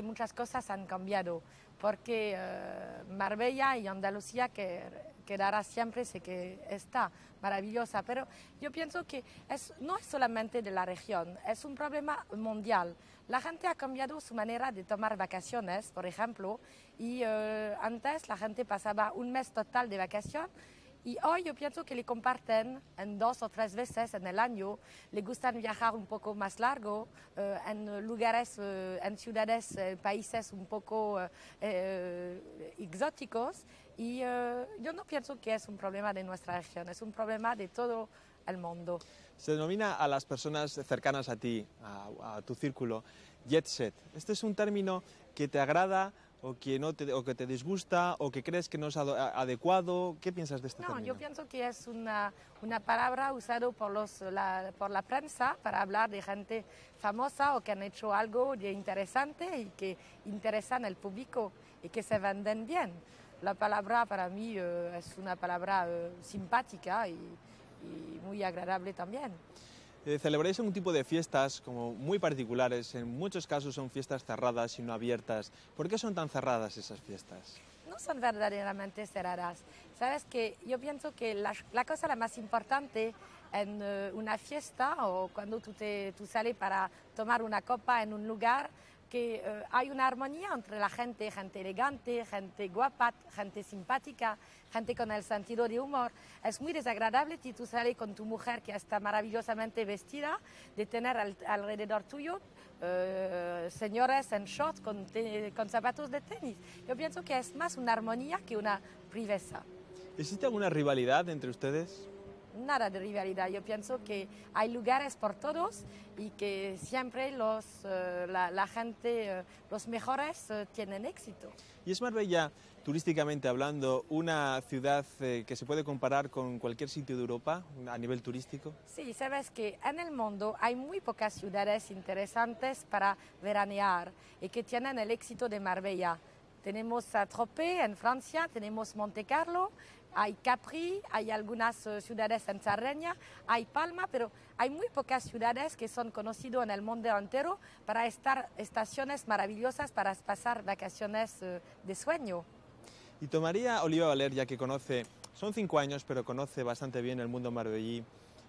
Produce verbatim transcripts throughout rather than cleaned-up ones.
Muchas cosas han cambiado, porque eh, Marbella y Andalucía que, quedará siempre, sé que está maravillosa, pero yo pienso que es, no es solamente de la región, es un problema mundial. La gente ha cambiado su manera de tomar vacaciones, por ejemplo, y eh, antes la gente pasaba un mes total de vacaciones, y hoy yo pienso que le comparten en dos o tres veces en el año, le gustan viajar un poco más largo, eh, en lugares, eh, en ciudades, eh, países un poco eh, eh, exóticos, y eh, yo no pienso que es un problema de nuestra región, es un problema de todo el mundo. Se denomina a las personas cercanas a ti, a, a tu círculo, Jet Set. Este es un término que te agrada, o que, no te, o que te disgusta, o que crees que no es adecuado. ¿Qué piensas de este término? No, yo pienso que es una, una palabra usada por, por la prensa para hablar de gente famosa o que han hecho algo de interesante y que interesan al público y que se venden bien. La palabra para mí eh, es una palabra eh, simpática y, y muy agradable también. Eh, celebráis un tipo de fiestas como muy particulares, en muchos casos son fiestas cerradas y no abiertas. ¿Por qué son tan cerradas esas fiestas? No son verdaderamente cerradas. Sabes que yo pienso que la, la cosa la más importante en eh, una fiesta o cuando tú, te, tú sales para tomar una copa en un lugar, que eh, hay una armonía entre la gente, gente elegante, gente guapa, gente simpática, gente con el sentido de humor. Es muy desagradable si tú sales con tu mujer que está maravillosamente vestida, de tener al, alrededor tuyo eh, señores en shorts con, con zapatos de tenis. Yo pienso que es más una armonía que una priveza. ¿Existe alguna rivalidad entre ustedes? Nada de rivalidad. Yo pienso que hay lugares por todos y que siempre los, eh, la, la gente, eh, los mejores, eh, tienen éxito. ¿Y es Marbella, turísticamente hablando, una ciudad eh, que se puede comparar con cualquier sitio de Europa a nivel turístico? Sí, sabes que en el mundo hay muy pocas ciudades interesantes para veranear y que tienen el éxito de Marbella. Tenemos Saint-Tropez en Francia, tenemos Montecarlo, hay Capri, hay algunas uh, ciudades en Cerdeña, hay Palma, pero hay muy pocas ciudades que son conocidas en el mundo entero para estar estaciones maravillosas para pasar vacaciones uh, de sueño. Y tomaría Olivia Valère, ya que conoce, son cinco años, pero conoce bastante bien el mundo marbellí,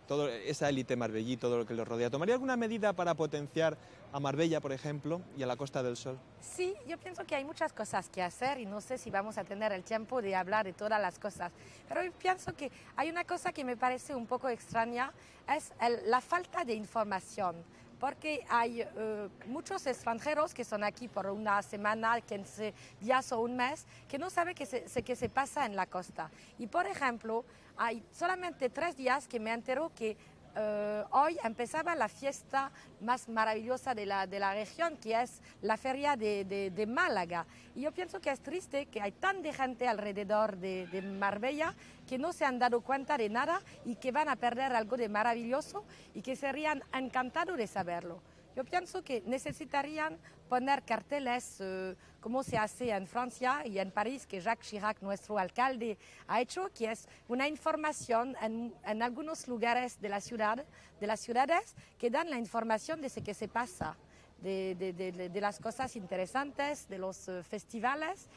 toda esa élite marbellí, todo lo que lo rodea. ¿Tomaría alguna medida para potenciar a Marbella, por ejemplo, y a la Costa del Sol? Sí, yo pienso que hay muchas cosas que hacer y no sé si vamos a tener el tiempo de hablar de todas las cosas. Pero yo pienso que hay una cosa que me parece un poco extraña, es el, la falta de información. Porque hay eh, muchos extranjeros que son aquí por una semana, quince días o un mes, que no saben qué se, qué se pasa en la costa. Y, por ejemplo, hay solamente tres días que me entero que eh, hoy empezaba la fiesta más maravillosa de la, de la región, que es la feria de, de, de Málaga. Y yo pienso que es triste que hay tanta gente alrededor de, de Marbella que no se han dado cuenta de nada y que van a perder algo de maravilloso y que serían encantados de saberlo. Yo pienso que necesitarían poner carteles eh, como se hace en Francia y en París, que Jacques Chirac, nuestro alcalde, ha hecho, que es una información en, en algunos lugares de la ciudad, de las ciudades, que dan la información de lo que se pasa, de, de, de, de las cosas interesantes, de los eh, festivales.